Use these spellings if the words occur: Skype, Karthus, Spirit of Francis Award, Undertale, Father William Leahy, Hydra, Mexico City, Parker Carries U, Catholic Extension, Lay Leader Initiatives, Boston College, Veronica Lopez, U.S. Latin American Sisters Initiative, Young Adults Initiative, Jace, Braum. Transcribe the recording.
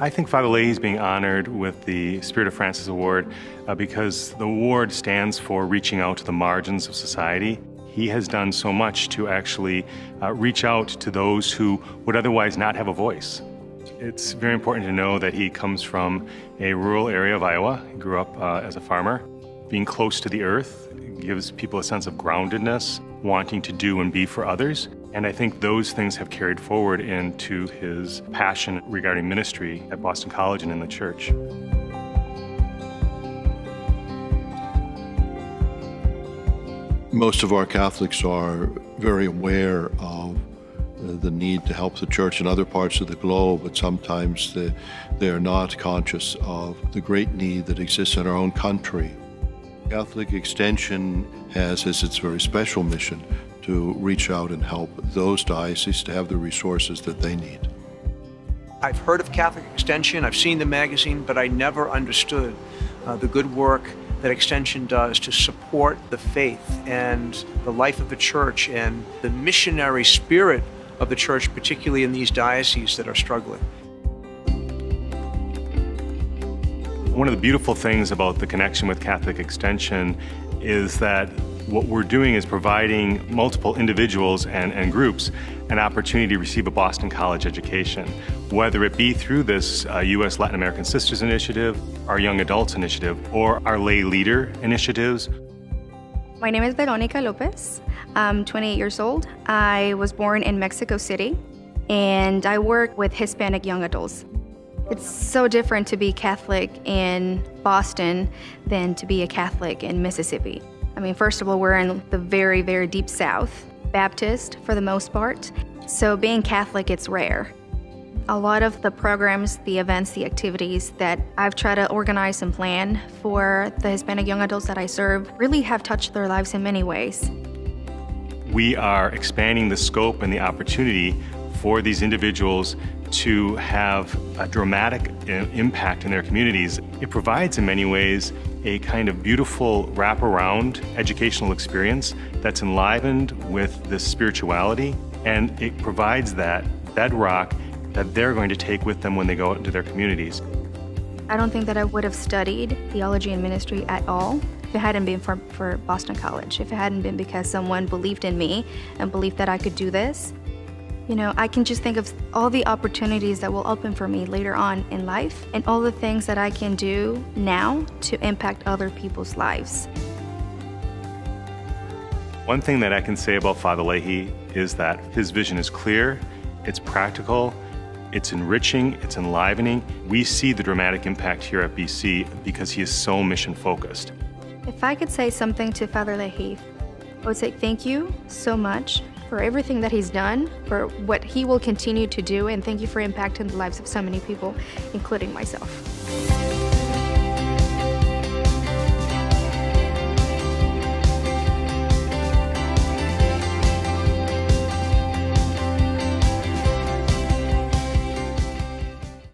I think Father Leahy is being honored with the Spirit of Francis Award because the award stands for reaching out to the margins of society. He has done so much to actually reach out to those who would otherwise not have a voice. It's very important to know that he comes from a rural area of Iowa. He grew up as a farmer. Being close to the earth gives people a sense of groundedness, wanting to do and be for others. And I think those things have carried forward into his passion regarding ministry at Boston College and in the church. Most of our Catholics are very aware of the need to help the church in other parts of the globe, but sometimes they are not conscious of the great need that exists in our own country. Catholic Extension has as its very special mission to reach out and help those dioceses to have the resources that they need. I've heard of Catholic Extension, I've seen the magazine, but I never understood the good work that Extension does to support the faith and the life of the church and the missionary spirit of the church, particularly in these dioceses that are struggling. One of the beautiful things about the connection with Catholic Extension is that what we're doing is providing multiple individuals and groups an opportunity to receive a Boston College education, whether it be through this U.S. Latin American Sisters Initiative, our Young Adults Initiative, or our Lay Leader Initiatives. My name is Veronica Lopez. I'm 28 years old. I was born in Mexico City, and I work with Hispanic young adults. It's so different to be Catholic in Boston than to be a Catholic in Mississippi. I mean, first of all, we're in the very, very deep South, Baptist for the most part. So being Catholic, it's rare. A lot of the programs, the events, the activities that I've tried to organize and plan for the Hispanic young adults that I serve really have touched their lives in many ways. We are expanding the scope and the opportunity for these individuals to have a dramatic impact in their communities. It provides in many ways a kind of beautiful wraparound educational experience that's enlivened with this spirituality, and it provides that bedrock that they're going to take with them when they go out into their communities. I don't think that I would have studied theology and ministry at all if it hadn't been for Boston College, if it hadn't been because someone believed in me and believed that I could do this. You know, I can just think of all the opportunities that will open for me later on in life and all the things that I can do now to impact other people's lives. One thing that I can say about Father Leahy is that his vision is clear, it's practical, it's enriching, it's enlivening. We see the dramatic impact here at BC because he is so mission focused. If I could say something to Father Leahy, I would say thank you so much for everything that he's done, for what he will continue to do, and thank you for impacting the lives of so many people, including myself.